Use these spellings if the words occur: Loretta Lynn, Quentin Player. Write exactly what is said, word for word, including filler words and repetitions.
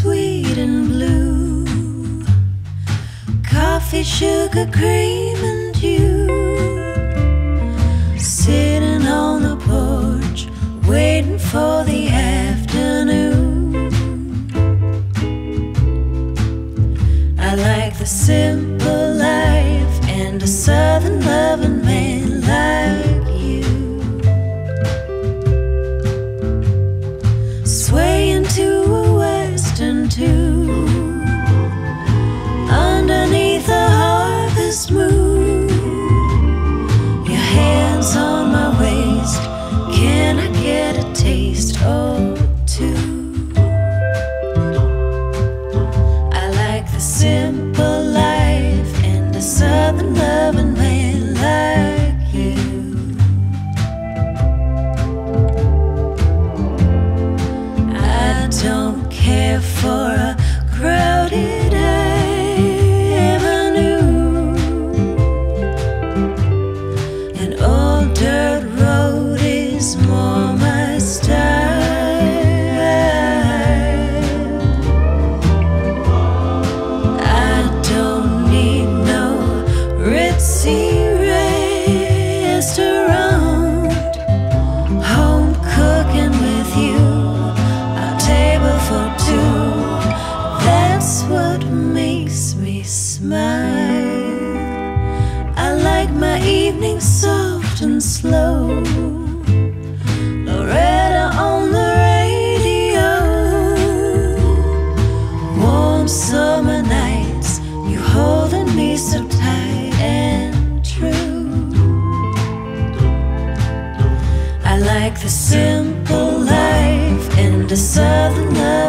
Sweet and blue, coffee, sugar, cream and dew. Sitting on the porch, waiting for the afternoon. I like the simple life and a southern loving man like you. Swaying to a underneath the harvest moon. Your hands on my waist, can I get a taste or two? I like the simple life and a southern loving man like you. I don't care for a crowded smile. I like my evening soft and slow. Loretta on the radio. Warm summer nights, you holding me so tight and true. I like the simple life and the southern love.